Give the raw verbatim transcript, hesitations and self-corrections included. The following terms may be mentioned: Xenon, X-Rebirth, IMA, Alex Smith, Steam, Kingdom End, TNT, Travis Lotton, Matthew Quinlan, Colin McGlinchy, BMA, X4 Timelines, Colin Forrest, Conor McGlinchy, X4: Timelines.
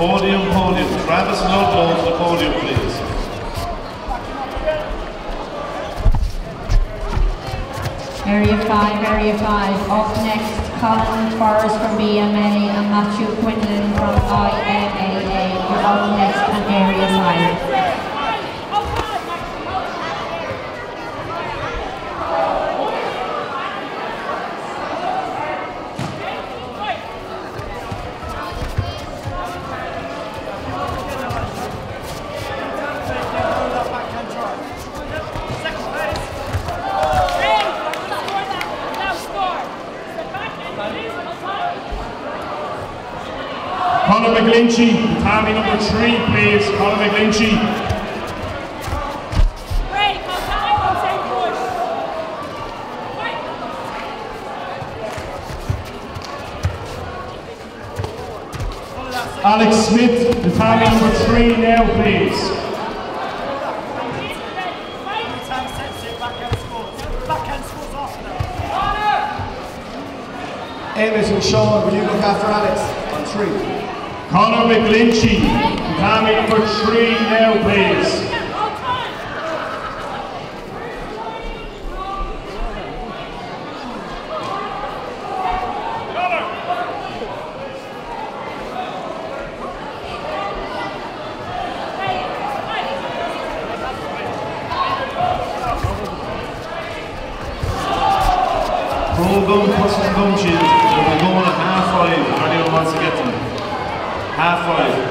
Podium, podium. Travis Lotton to the podium, please. Area five, Area five. Up next, Colin Forrest from B M A and Matthew Quinlan from I M A. You're up next on Area five. Colin McGlinchy, tally number three, please. Colin McGlinchy. Great, come back, come take push. Wait. Alex Smith, the tally number three now, please. Emmett and Sean, will you look after Alex on three? Conor McGlinchy, tally number three now, please. Roll them, push them, bunches. We're going at half five. Anyone wants to get them? Halfway.